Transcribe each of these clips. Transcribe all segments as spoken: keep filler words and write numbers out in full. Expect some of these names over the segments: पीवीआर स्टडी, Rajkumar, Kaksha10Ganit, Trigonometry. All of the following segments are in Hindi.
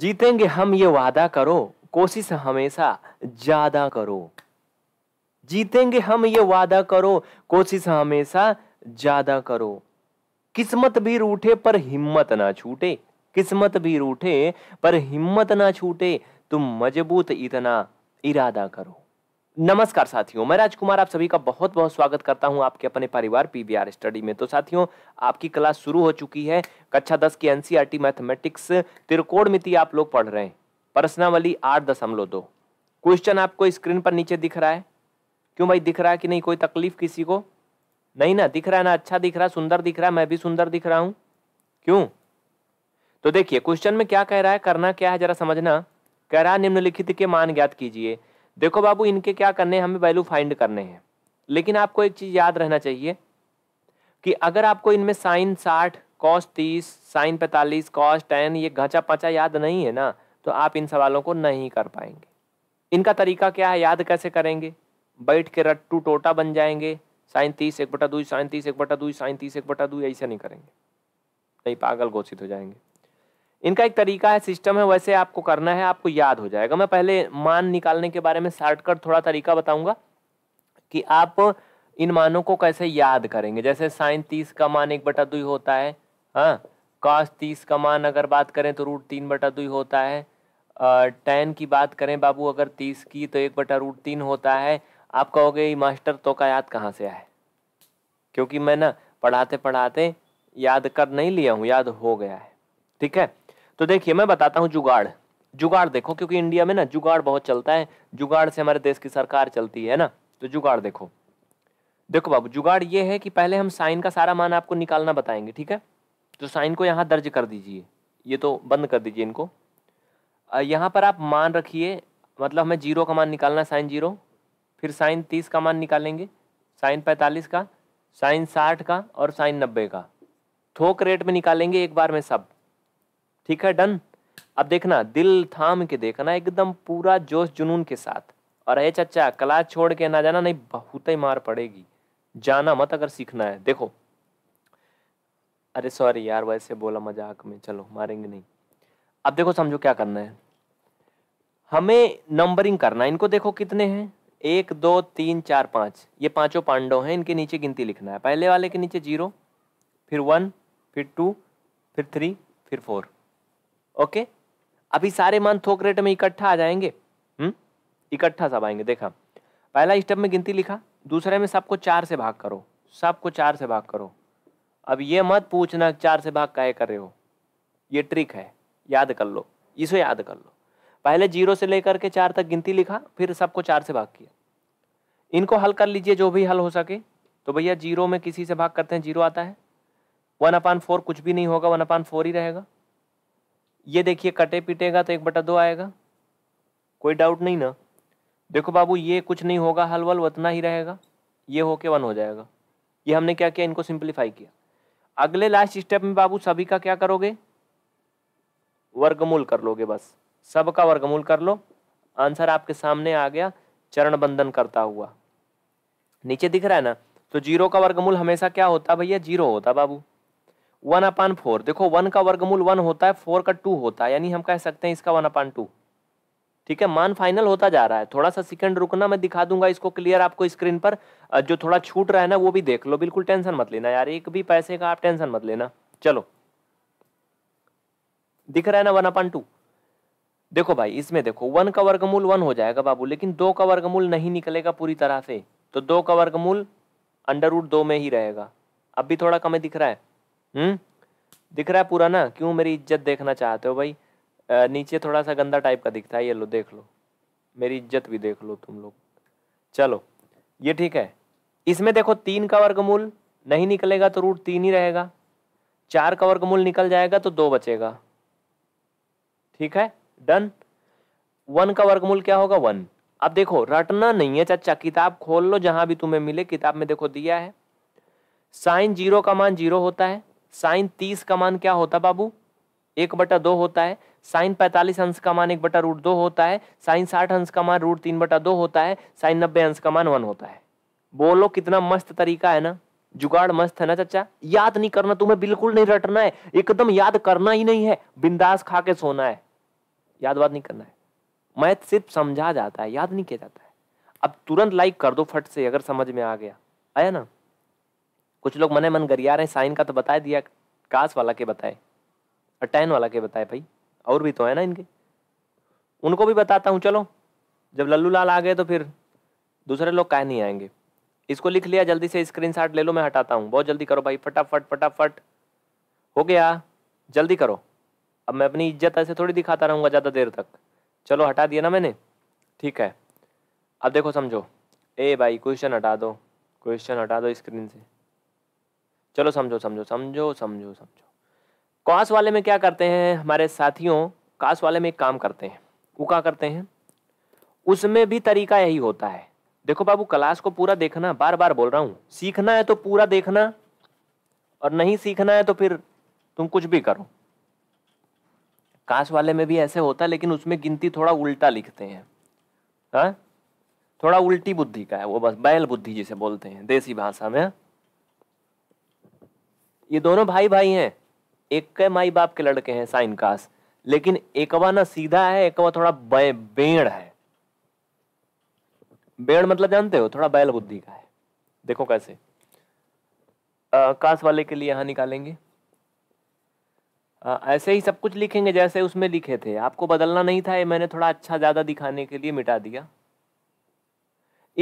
जीतेंगे हम ये वादा करो, कोशिश हमेशा ज्यादा करो। जीतेंगे हम ये वादा करो, कोशिश हमेशा ज्यादा करो। किस्मत भी रूठे पर हिम्मत ना छूटे, किस्मत भी रूठे पर हिम्मत ना छूटे, तुम मजबूत इतना इरादा करो। नमस्कार साथियों, मैं राजकुमार आप सभी का बहुत बहुत स्वागत करता हूं आपके अपने परिवार पीवीआर स्टडी में। तो साथियों, आपकी क्लास शुरू हो चुकी है। कक्षा दस की एनसीईआरटी मैथमेटिक्स त्रिकोणमिति आप लोग पढ़ रहे हैं। प्रश्नावली आठ दशमलव दो। क्वेश्चन आपको स्क्रीन पर नीचे दिख रहा है। क्यों भाई दिख रहा है कि नहीं? कोई तकलीफ किसी को नहीं ना? दिख रहा है ना? अच्छा दिख रहा है, सुंदर दिख रहा है, मैं भी सुंदर दिख रहा हूँ, क्यों? तो देखिए क्वेश्चन में क्या कह रहा है, करना क्या है जरा समझना। कह रहा है निम्नलिखित के मान ज्ञात कीजिए। देखो बाबू, इनके क्या करने हैं, हमें वैल्यू फाइंड करने हैं। लेकिन आपको एक चीज़ याद रहना चाहिए कि अगर आपको इनमें साइन साठ, कॉस तीस, साइन पैंतालीस, कॉस टेन, ये घाचा पाचा याद नहीं है ना, तो आप इन सवालों को नहीं कर पाएंगे। इनका तरीका क्या है, याद कैसे करेंगे? बैठ के रट्टू टोटा बन जाएंगे। साइन तीस एक बटा दो, साइन तीस एक बटा दो, साइन तीस एक बटा दो, ऐसा नहीं करेंगे, नहीं पागल घोषित हो जाएंगे। इनका एक तरीका है, सिस्टम है, वैसे आपको करना है, आपको याद हो जाएगा। मैं पहले मान निकालने के बारे में शॉर्टकट थोड़ा तरीका बताऊंगा कि आप इन मानों को कैसे याद करेंगे। जैसे साइन तीस का मान एक बटा दो होता है, हाँ, कॉस तीस का मान अगर बात करें तो रूट तीन बटा दो होता है। टेन की बात करें बाबू अगर तीस की तो एक बटा रूट तीन होता है। आप कहोगे मास्टर तो का याद कहाँ से आए, क्योंकि मैं ना पढ़ाते पढ़ाते याद कर नहीं लिया हूँ, याद हो गया है। ठीक है, तो देखिए मैं बताता हूँ जुगाड़। जुगाड़ देखो, क्योंकि इंडिया में ना जुगाड़ बहुत चलता है, जुगाड़ से हमारे देश की सरकार चलती है ना। तो जुगाड़ देखो, देखो बाबू जुगाड़ ये है कि पहले हम साइन का सारा मान आपको निकालना बताएंगे। ठीक है, तो साइन को यहाँ दर्ज कर दीजिए, ये तो बंद कर दीजिए इनको। यहाँ पर आप मान रखिए, मतलब हमें जीरो का मान निकालना, साइन जीरो, फिर साइन तीस का मान निकालेंगे, साइन पैंतालीस का, साइन साठ का और साइन नब्बे का। थोक रेट में निकालेंगे एक बार में सब। ठीक है, डन। अब देखना, दिल थाम के देखना, एकदम पूरा जोश जुनून के साथ। और ये चचा क्लास छोड़ के ना जाना, नहीं बहुत ही मार पड़ेगी। जाना मत अगर सीखना है। देखो, अरे सॉरी यार, वैसे बोला मजाक में, चलो मारेंगे नहीं। अब देखो समझो क्या करना है, हमें नंबरिंग करना है। इनको देखो कितने हैं, एक दो तीन चार पाँच, ये पाँचों पांडव हैं। इनके नीचे गिनती लिखना है। पहले वाले के नीचे जीरो, फिर वन, फिर टू, फिर थ्री, फिर फोर। ओके, अभी सारे मान थोक रेट में इकट्ठा आ जाएंगे। हम्म, इकट्ठा सब आएंगे। देखा, पहला स्टेप में गिनती लिखा, दूसरे में सबको चार से भाग करो, सबको चार से भाग करो। अब ये मत पूछना चार से भाग काहे कर रहे हो, ये ट्रिक है, याद कर लो, इसको याद कर लो। पहले जीरो से लेकर के चार तक गिनती लिखा, फिर सबको चार से भाग किया। इनको हल कर लीजिए जो भी हल हो सके। तो भैया जीरो में किसी से भाग करते हैं, जीरो आता है। वन अपान फोर कुछ भी नहीं होगा, वन अपान फोर ही रहेगा। ये देखिए कटे पीटेगा तो एक बटा दो आएगा, कोई डाउट नहीं ना। देखो बाबू ये कुछ नहीं होगा, हल वल उतना ही रहेगा, ये होके वन हो जाएगा। ये हमने क्या किया, इनको सिंप्लीफाई किया। अगले लास्ट स्टेप में बाबू सभी का क्या करोगे, वर्गमूल कर लोगे, बस सब का वर्गमूल कर लो। आंसर आपके सामने आ गया, चरण बंधन करता हुआ। नीचे दिख रहा है ना, तो जीरो का वर्गमूल हमेशा क्या होता भैया, जीरो होता बाबू। वन अपान फोर, देखो वन का वर्गमूल वन होता है, फोर का टू होता है, यानी हम कह सकते हैं इसका वन अपान टू। ठीक है, मान फाइनल होता जा रहा है। थोड़ा सा सेकंड रुकना, मैं दिखा दूंगा इसको क्लियर आपको स्क्रीन पर। जो थोड़ा छूट रहा है ना वो भी देख लो, बिल्कुल टेंशन मत लेना यार, एक भी पैसे का आप टेंशन मत लेना। चलो दिख रहा है ना वन अपान टू। देखो भाई इसमें देखो, वन का वर्गमूल वन हो जाएगा बाबू, लेकिन दो का वर्गमूल नहीं निकलेगा पूरी तरह से, तो दो का वर्गमूल अंडर रूट दो में ही रहेगा। अब भी थोड़ा कम दिख रहा है, हम्म, दिख रहा है पूरा ना? क्यों मेरी इज्जत देखना चाहते हो भाई? आ, नीचे थोड़ा सा गंदा टाइप का दिखता है, ये लो देख लो, मेरी इज्जत भी देख लो तुम लोग। चलो ये ठीक है। इसमें देखो तीन का वर्गमूल नहीं निकलेगा तो रूट तीन ही रहेगा, चार का वर्गमूल निकल जाएगा तो दो बचेगा। ठीक है, डन। वन का वर्गमूल क्या होगा, वन। अब देखो रटना नहीं है चाचा, किताब खोल लो जहां भी तुम्हें मिले, किताब में देखो दिया है। साइन जीरो का मान जीरो होता है, साइन तीस का मान क्या होता बाबू, एक बटा दो होता है, साइन पैंतालीस अंश का मान एक बटा रूट दो होता है, साइन साठ अंश का मान रूट तीन बटा दो होता है, साइन नब्बे अंश का मान वन होता है। बोलो कितना मस्त तरीका है ना, जुगाड़ मस्त है ना चाचा। याद नहीं करना तुम्हें, बिल्कुल नहीं रटना है, एकदम याद करना ही नहीं है, बिंदास खा के सोना है। याद वाद नहीं करना है, मैथ सिर्फ समझा जाता है, याद नहीं किया जाता है। अब तुरंत लाइक कर दो फट से अगर समझ में आ गया, आया ना। कुछ लोग मने मन गरिया रहे हैं, साइन का तो बता दिया, कास वाला के बताए और टैन वाला के बताए, भाई और भी तो है ना इनके, उनको भी बताता हूँ। चलो जब लल्लू लाल आ गए तो फिर दूसरे लोग काहे नहीं आएंगे। इसको लिख लिया, जल्दी से स्क्रीनशॉट ले लो, मैं हटाता हूँ, बहुत जल्दी करो भाई, फटाफट फटाफट, हो गया जल्दी करो। अब मैं अपनी इज्जत ऐसे थोड़ी दिखाता रहूँगा ज़्यादा देर तक। चलो हटा दिया ना मैंने, ठीक है। अब देखो समझो, ए भाई क्वेश्चन हटा दो, क्वेश्चन हटा दो स्क्रीन से। चलो समझो समझो समझो समझो समझो। कास वाले में क्या करते हैं हमारे साथियों, कास वाले में एक काम करते हैं, वो क्या करते हैं, उसमें भी तरीका यही होता है। देखो बाबू क्लास को पूरा देखना, बार बार बोल रहा हूँ, सीखना है तो पूरा देखना और नहीं सीखना है तो फिर तुम कुछ भी करो। काश वाले में भी ऐसे होता है, लेकिन उसमें गिनती थोड़ा उल्टा लिखते हैं, हाँ थोड़ा उल्टी बुद्धि का है वो, बस बैल बुद्धि जिसे बोलते हैं देसी भाषा में। ये दोनों भाई भाई हैं, एक के माई बाप के लड़के हैं साइन काश, लेकिन एकवा ना सीधा है, एकवा थोड़ा बे, बेड़ है। बेड़ मतलब जानते हो, थोड़ा बैल बुद्धि का है। देखो कैसे आ, काश वाले के लिए यहाँ निकालेंगे, आ, ऐसे ही सब कुछ लिखेंगे जैसे उसमें लिखे थे, आपको बदलना नहीं था, ये मैंने थोड़ा अच्छा ज़्यादा दिखाने के लिए मिटा दिया।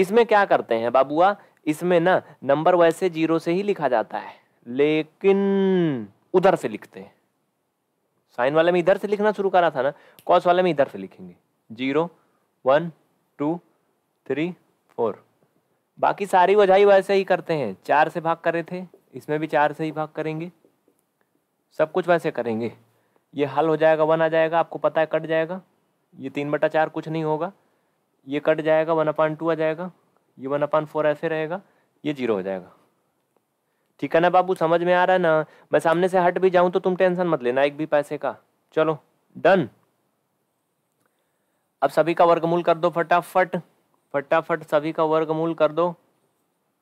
इसमें क्या करते हैं बाबुआ, इसमें ना नंबर वैसे जीरो से ही लिखा जाता है, लेकिन उधर से लिखते हैं। साइन वाले में इधर से लिखना शुरू करा था ना, कॉस वाले में इधर से लिखेंगे, zero one two three four. बाकी सारी वजह वैसे ही करते हैं, चार से भाग करे थे, इसमें भी चार से ही भाग करेंगे, सब कुछ वैसे करेंगे। ये हल हो जाएगा, वन आ जाएगा, आपको पता है कट जाएगा, ये तीन बटा चार कुछ नहीं होगा, ये कट जाएगा, वन अपान टू आ जाएगा, ये वन अपान फोर ऐसे रहेगा, ये जीरो हो जाएगा। ठीक है ना बाबू, समझ में आ रहा है ना। मैं सामने से हट भी जाऊँ तो तुम टेंशन मत लेना एक भी पैसे का। चलो डन, अब सभी का वर्गमूल कर दो फटाफट फटाफट, सभी का वर्गमूल कर दो,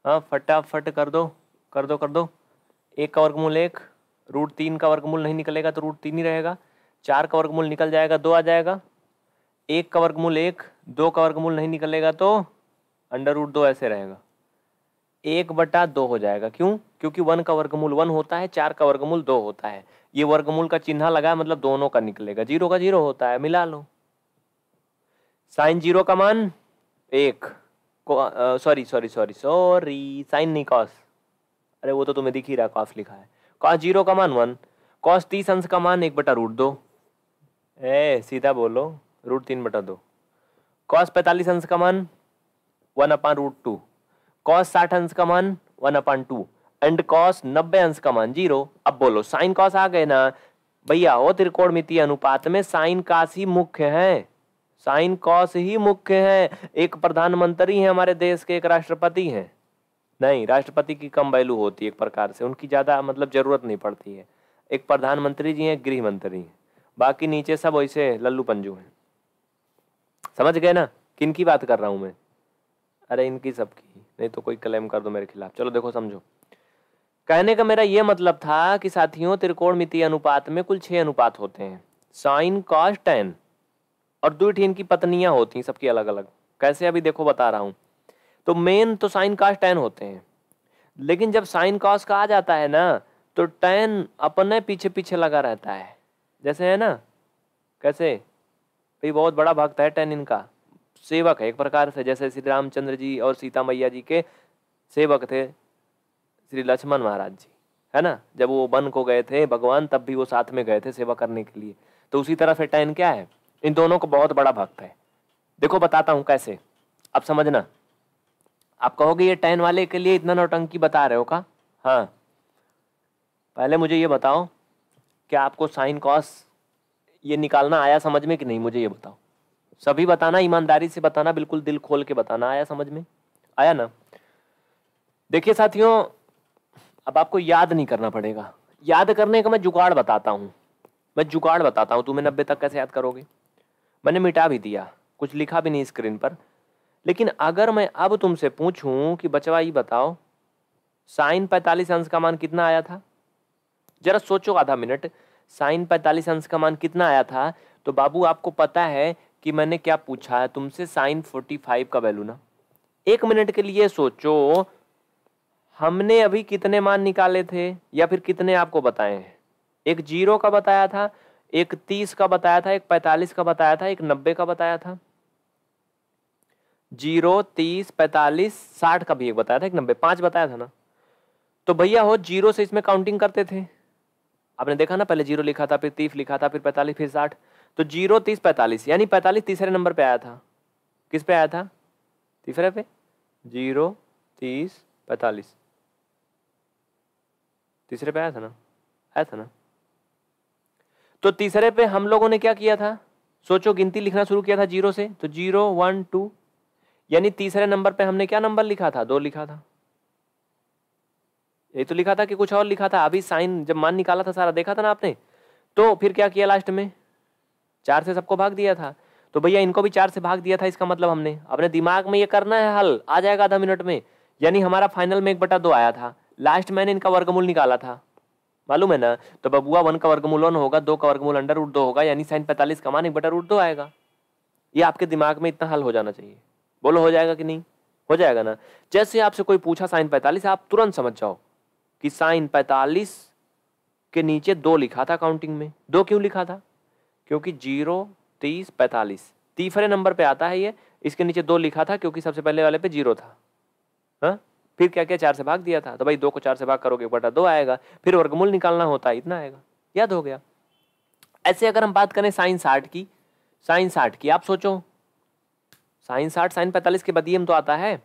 हाँ फटाफट कर दो कर दो कर दो। एक का वर्गमूल एक, रूट तीन का वर्गमूल नहीं निकलेगा तो रूट तीन ही रहेगा, चार का वर्गमूल निकल जाएगा दो आ जाएगा, एक का वर्गमूल एक, दो का वर्गमूल नहीं निकलेगा तो अंडर रूट दो ऐसे रहेगा, एक बटा दो हो जाएगा। क्यों? क्योंकि वन का वर्गमूल वन होता है, चार का वर्गमूल दो होता है, ये वर्गमूल का चिन्ह लगा मतलब दोनों का निकलेगा, जीरो का जीरो होता है, मिला लो। साइन जीरो का मान एक, sorry sorry sorry sorry sine नहीं कॉस, अरे वो तो तुम्हें दिख ही रहा कॉस लिखा है, कॉस जीरो का मान वन, कॉस तीस अंश का मान एक बटा रूट दो, ए सीधा बोलो रूट तीन बटा दो, कॉस पैंतालीस अंश का मान one upon root two, cos साठ अंश का मान one upon two and cos नब्बे अंश का मान जीरो। अब बोलो साइन कॉस आ गए ना भैया, वो त्रिकोणमितीय अनुपात में साइन कॉस ही मुख्य है, साइन कॉस ही मुख्य हैं। एक प्रधानमंत्री हैं हमारे देश के, एक राष्ट्रपति हैं, नहीं राष्ट्रपति की कम वैल्यू होती है एक प्रकार से, उनकी ज़्यादा मतलब ज़रूरत नहीं पड़ती है। एक प्रधानमंत्री जी हैं, गृह मंत्री हैं, बाकी नीचे सब वैसे लल्लू पंजू हैं। समझ गए ना किन की बात कर रहा हूँ मैं, अरे इनकी सबकी, नहीं तो कोई क्लेम कर दो मेरे खिलाफ। चलो देखो समझो, कहने का मेरा ये मतलब था कि साथियों त्रिकोणमितीय अनुपात में कुल छः अनुपात होते हैं, साइन कॉस टैन, और दो ही इनकी पत्नियां होती हैं सबकी अलग अलग, कैसे अभी देखो बता रहा हूँ। तो मेन तो साइन कॉस टैन होते हैं, लेकिन जब साइन कॉस का आ जाता है ना तो टैन अपने पीछे पीछे लगा रहता है, जैसे है ना कैसे भाई, बहुत बड़ा भक्त है टैन, इनका सेवक है एक प्रकार से, जैसे श्री रामचंद्र जी और सीता मैया जी के सेवक थे श्री लक्ष्मण महाराज जी, है ना। जब वो वन को गए थे भगवान, तब भी वो साथ में गए थे सेवा करने के लिए, तो उसी तरह से टैन क्या है, इन दोनों को बहुत बड़ा भक्त है। देखो बताता हूँ कैसे, अब समझना। आप कहोगे ये टैन वाले के लिए इतना नौटंकी बता रहे हो का, हाँ पहले मुझे ये बताओ क्या आपको साइन कॉस ये निकालना आया समझ में कि नहीं, मुझे ये बताओ, सभी बताना, ईमानदारी से बताना, बिल्कुल दिल खोल के बताना, आया समझ में, आया ना। देखिए साथियों, अब आपको याद नहीं करना पड़ेगा, याद करने का मैं जुगाड़ बताता हूँ, मैं जुगाड़ बताता हूँ, तुम्हें नब्बे तक कैसे याद करोगे। मैंने मिटा भी दिया, कुछ लिखा भी नहीं स्क्रीन पर, लेकिन अगर मैं अब तुमसे पूछूं कि बचवा ये बताओ साइन पैंतालीस अंश का मान कितना आया था, जरा सोचो आधा मिनट, साइन पैंतालीस अंश का मान कितना आया था, तो बाबू आपको पता है कि मैंने क्या पूछा है तुमसे, साइन फोर्टी फाइव का वैल्यू ना। एक मिनट के लिए सोचो, हमने अभी कितने मान निकाले थे या फिर कितने आपको बताए हैं? एक जीरो का बताया था, एक तीस का बताया था, एक पैंतालीस का बताया था, एक नब्बे का बताया था। जीरो, तीस, पैंतालीस, साठ का भी एक बताया था, एक नब्बे, पाँच बताया था ना। तो भैया हो जीरो से इसमें काउंटिंग करते थे, आपने देखा ना, पहले जीरो लिखा था, फिर तीस लिखा था, फिर पैंतालीस, फिर साठ। तो जीरो, तीस, पैंतालीस, यानी पैंतालीस तीसरे नंबर पे आया था। किस पे आया था? तीसरे पे। जीरो, तीस, पैंतालीस तीसरे पे आया था ना, आया था ना। तो तीसरे पे हम लोगों ने क्या किया था, सोचो, गिनती लिखना शुरू किया था जीरो से। तो जीरो, वन, टू, यानी तीसरे नंबर पे हमने क्या नंबर लिखा था? दो लिखा था। यही तो लिखा था कि कुछ और लिखा था? अभी साइन जब मान निकाला था सारा देखा था ना आपने। तो फिर क्या किया लास्ट में? चार से सबको भाग दिया था। तो भैया इनको भी चार से भाग दिया था, इसका मतलब हमने अपने दिमाग में ये करना है हल, आ जाएगा आधा मिनट में। यानी हमारा फाइनल में एक बटा दो आया था, लास्ट मैंने इनका वर्गमूल निकाला था, मालूम है ना। तो बबुआ वन का वर्गमूल वन होगा, दो का वर्गमूल अंडर रूट दो होगा, यानी साइन पैंतालीस का मान एक बटा रूट दो आएगा। ये आपके दिमाग में इतना हल हो जाना चाहिए। बोलो हो जाएगा कि नहीं? हो जाएगा ना। जैसे आपसे कोई पूछा साइन पैंतालीस, आप तुरंत समझ जाओ कि साइन पैंतालीस के नीचे दो लिखा था काउंटिंग में। दो क्यों लिखा था? क्योंकि जीरो, तीस, पैंतालीस तीसरे नंबर पे आता है ये, इसके नीचे दो लिखा था क्योंकि सबसे पहले वाले पे जीरो था। हाँ, फिर क्या क्या? चार से भाग दिया था। तो भाई दो को चार से भाग करोगे बटा दो आएगा, फिर वर्गमूल निकालना होता है, इतना आएगा। याद हो गया? ऐसे अगर हम बात करें साइन साठ की, साइन साठ की आप सोचो, साइन साठ साइन पैंतालीस के बदिए में तो आता है,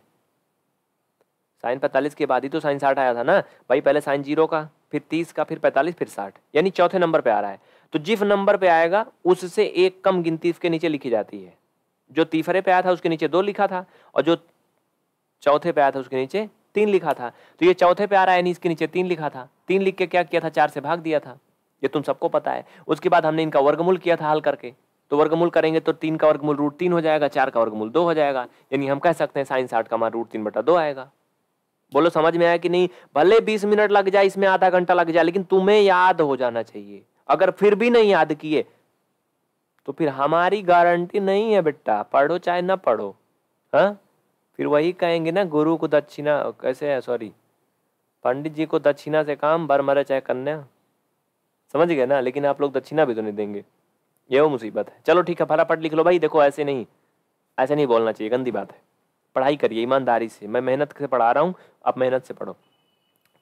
साइन पैंतालीस के बाद ही तो साइन साठ आया था ना भाई। पहले साइन जीरो का, फिर तीस का, फिर पैंतालीस, फिर साठ, यानी चौथे नंबर पे आ रहा है। तो जिस नंबर पे आएगा उससे एक कम गिनती के नीचे लिखी जाती है। जो तीसरे पे आया था उसके नीचे दो लिखा था, और जो चौथे पे आया था उसके नीचे तीन लिखा था। तो ये चौथे पे आ रहा है, यानी इसके नीचे तीन लिखा था। तीन लिख के क्या किया था? चार से भाग दिया था, ये तुम सबको पता है। उसके बाद हमने इनका वर्गमूल किया था हल करके। तो वर्गमूल करेंगे तो तीन का वर्गमूल रूट तीन हो जाएगा, चार का वर्गमूल दो हो जाएगा, यानी हम कह सकते हैं साइन साठ का मान रूट तीन बटा दो आएगा। बोलो समझ में आया कि नहीं? भले बीस मिनट लग जाए, इसमें आधा घंटा लग जाए, लेकिन तुम्हें याद हो जाना चाहिए। अगर फिर भी नहीं याद किए तो फिर हमारी गारंटी नहीं है बेटा, पढ़ो चाहे ना पढ़ो। हाँ, फिर वही कहेंगे ना, गुरु को दक्षिणा कैसे है, सॉरी पंडित जी को दक्षिणा से काम, बर मरे चाहे कन्या। समझ गए ना? लेकिन आप लोग दक्षिणा भी तो नहीं देंगे, ये वो मुसीबत है। चलो ठीक है, फटाफट लिख लो भाई। देखो ऐसे नहीं, ऐसे नहीं बोलना चाहिए, गंदी बात है। पढ़ाई करिए ईमानदारी से, मैं मेहनत से पढ़ा रहा हूँ, आप मेहनत से पढ़ो।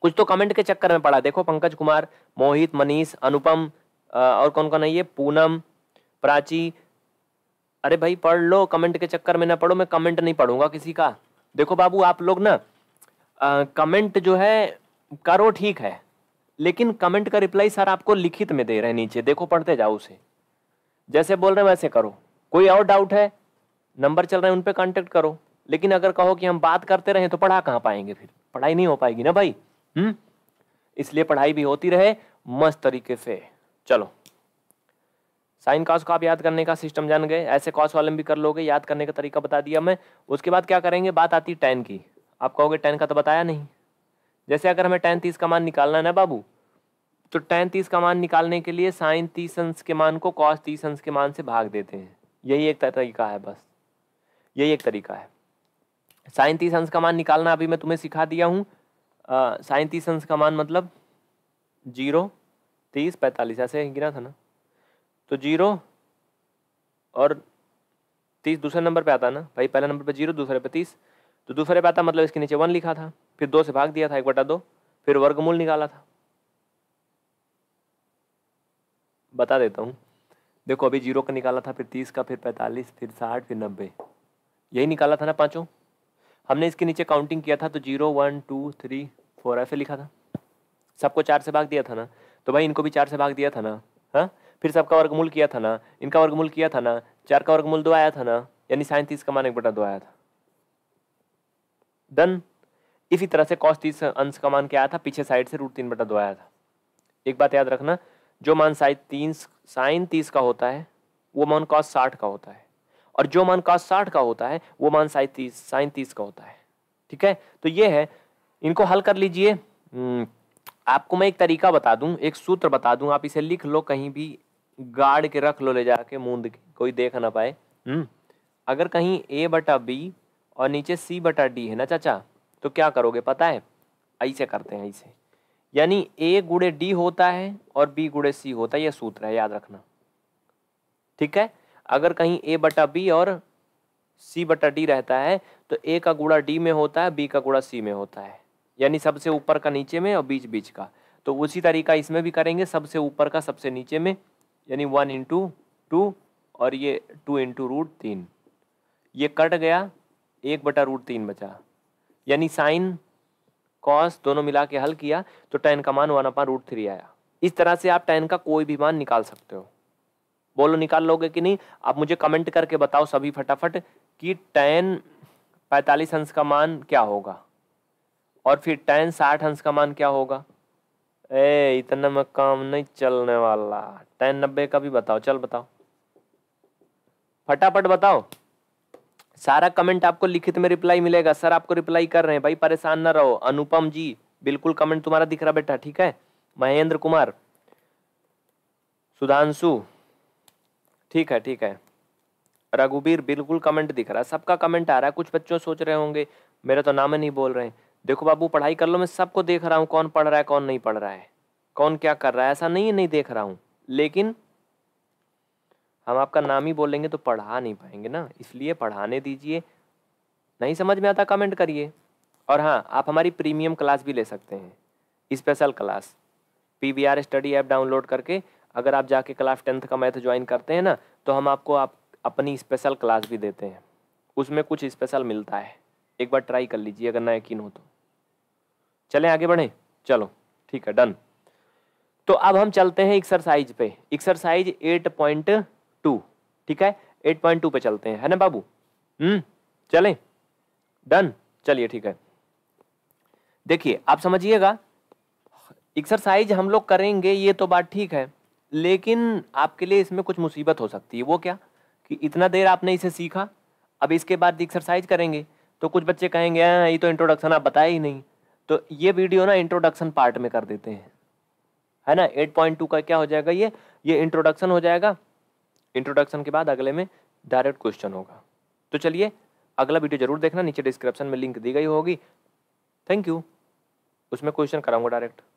कुछ तो कमेंट के चक्कर में पढ़ा, देखो पंकज कुमार, मोहित, मनीष, अनुपम और कौन कौन है ये, पूनम, प्राची। अरे भाई पढ़ लो, कमेंट के चक्कर में ना पढ़ो। मैं कमेंट नहीं पढ़ूंगा किसी का। देखो बाबू आप लोग ना आ, कमेंट जो है करो ठीक है, लेकिन कमेंट का रिप्लाई सर आपको लिखित में दे रहे हैं नीचे, देखो पढ़ते जाओ उसे, जैसे बोल रहे हैं वैसे करो। कोई और डाउट है, नंबर चल रहे हैं उन पर कॉन्टेक्ट करो। लेकिन अगर कहो कि हम बात करते रहें तो पढ़ा कहाँ पाएंगे, फिर पढ़ाई नहीं हो पाएगी ना भाई। हम्म, इसलिए पढ़ाई भी होती रहे मस्त तरीके से। चलो साइन कॉस को आप याद करने का सिस्टम जान गए, ऐसे कॉस वाले में भी कर लोगे, याद करने का तरीका बता दिया मैं। उसके बाद क्या करेंगे, बात आती टेन की। आप कहोगे टेन का तो बताया नहीं। जैसे अगर हमें टेन तीस का मान निकालना है ना बाबू, तो टेन तीस का मान निकालने के लिए साइन तीस अंश के मान को कॉस तीस अंश के मान से भाग देते हैं। यही एक तरीका है, बस यही एक तरीका है। साइन तीस अंश का मान निकालना अभी मैं तुम्हें सिखा दिया हूँ। साइन तीस अंश का मान मतलब जीरो, तीस, पैंतालीस, ऐसे गिना था ना। तो जीरो और तीस दूसरे नंबर पे आता ना भाई, पहले नंबर पे जीरो, दूसरे पे तीस। तो दूसरे पे आता मतलब इसके नीचे वन लिखा था, फिर दो से भाग दिया था एक बटा दो, फिर वर्गमूल निकाला था। बता देता हूँ, देखो अभी जीरो का निकाला था, फिर तीस का, फिर पैंतालीस, फिर साठ, फिर नब्बे, यही निकाला था ना पाँचों। हमने इसके नीचे काउंटिंग किया था, तो zero, one, two, three, four, ऐसे लिखा था। सबको चार से भाग दिया था ना, तो भाई इनको भी चार से भाग दिया था ना। हाँ, फिर सबका वर्गमूल किया था ना, इनका वर्गमूल किया था ना, चार का वर्गमूल दो आया था ना, यानी साइन तीस का मान एक बटा दो आया था। डन। इसी तरह से कॉस तीस अंश का मान क्या आया था, पीछे साइड से रूट तीन बटा दो आया था। एक बात याद रखना, जो मान साइड तीन साइन तीस का होता है वो मान कॉस साठ का होता है, और जो मान कॉस साठ का होता है वो मान साइन तीस साइन तीस का होता है। ठीक है, तो ये है, इनको हल कर लीजिए। आपको मैं एक तरीका बता दूं, एक सूत्र बता दूं, आप इसे लिख लो कहीं भी, गाड़ के रख लो ले जाके मूंद के, कोई देख ना पाए। हम्म अगर कहीं ए बटा बी और नीचे सी बटा डी है ना चाचा, तो क्या करोगे पता है? ऐसे करते हैं ऐसे, यानी ए गुड़े डी होता है और बी गुड़े सी होता है, यह सूत्र है याद रखना। ठीक है, अगर कहीं ए बटा बी और सी बटा डी रहता है तो ए का गुड़ा डी में होता है, बी का गुड़ा सी में होता है, यानी सबसे ऊपर का नीचे में और बीच बीच का। तो उसी तरीका इसमें भी करेंगे, सबसे ऊपर का सबसे नीचे में, यानी वन इंटू टू और ये टू इंटू रूट तीन, ये कट गया, एक बटा रूट तीन बचा, यानी साइन कॉस दोनों मिला के हल किया तो टेन का मान वन अपॉन रूट थ्री आया। इस तरह से आप टेन का कोई भी मान निकाल सकते हो। बोलो निकाल लोगे कि नहीं? आप मुझे कमेंट करके बताओ सभी फटाफट कि टेन पैंतालीस अंश का मान क्या होगा, और फिर टेन साठ अंश का मान क्या होगा। ए इतना में काम नहीं चलने वाला, टेन नब्बे का भी बताओ, चल बताओ फटाफट बताओ। सारा कमेंट आपको लिखित में रिप्लाई मिलेगा। सर आपको रिप्लाई कर रहे हैं भाई, परेशान ना रहो। अनुपम जी बिल्कुल कमेंट तुम्हारा दिख रहा बेटा, ठीक है। महेंद्र कुमार, सुधांशु, ठीक है ठीक है। रघुवीर बिल्कुल कमेंट दिख रहा है, सबका कमेंट आ रहा है। कुछ बच्चों सोच रहे होंगे मेरा तो नाम ही नहीं बोल रहे हैं। देखो बाबू पढ़ाई कर लो, मैं सबको देख रहा हूँ, कौन पढ़ रहा है कौन नहीं पढ़ रहा है, कौन क्या कर रहा है, ऐसा नहीं है नहीं देख रहा हूँ, लेकिन हम आपका नाम ही बोलेंगे तो पढ़ा नहीं पाएंगे ना, इसलिए पढ़ाने दीजिए। नहीं समझ में आता कमेंट करिए। और हाँ, आप हमारी प्रीमियम क्लास भी ले सकते हैं, special class पीवीआर स्टडी app download करके। अगर आप जाके क्लास टेंथ का मैथ ज्वाइन करते हैं ना, तो हम आपको आप अपनी स्पेशल क्लास भी देते हैं, उसमें कुछ स्पेशल मिलता है। एक बार ट्राई कर लीजिए अगर ना यकीन हो तो। चलें आगे बढ़ें, चलो ठीक है डन। तो अब हम चलते हैं एक्सरसाइज पे, एक्सरसाइज एट पॉइंट टू, ठीक है एट पॉइंट टू पे चलते हैं, है ना बाबू। हम्म चलें डन, चलिए ठीक है। देखिए आप समझिएगा, एक्सरसाइज हम लोग करेंगे ये तो बात ठीक है, लेकिन आपके लिए इसमें कुछ मुसीबत हो सकती है। वो क्या कि इतना देर आपने इसे सीखा, अब इसके बाद एक्सरसाइज करेंगे तो कुछ बच्चे कहेंगे ये तो इंट्रोडक्शन आप बताया ही नहीं, तो ये वीडियो ना इंट्रोडक्शन पार्ट में कर देते हैं, है ना। एट पॉइंट टू का क्या हो जाएगा, ये ये इंट्रोडक्शन हो जाएगा, इंट्रोडक्शन के बाद अगले में डायरेक्ट क्वेश्चन होगा। तो चलिए अगला वीडियो जरूर देखना, नीचे डिस्क्रिप्शन में लिंक दी गई होगी, थैंक यू, उसमें क्वेश्चन कराऊंगा डायरेक्ट।